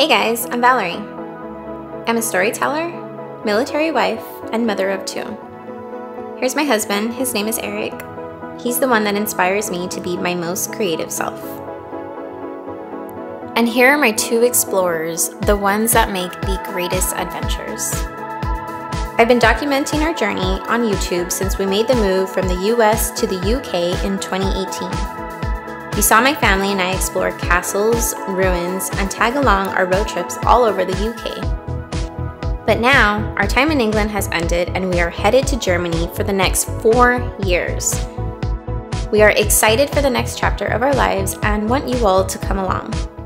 Hey guys, I'm Valerie. I'm a storyteller, military wife, and mother of two. Here's my husband, his name is Eric. He's the one that inspires me to be my most creative self. And here are my two explorers, the ones that make the greatest adventures. I've been documenting our journey on YouTube since we made the move from the US to the UK in 2018. You saw my family and I explore castles, ruins, and tag along our road trips all over the UK. But now, our time in England has ended and we are headed to Germany for the next 4 years. We are excited for the next chapter of our lives and want you all to come along.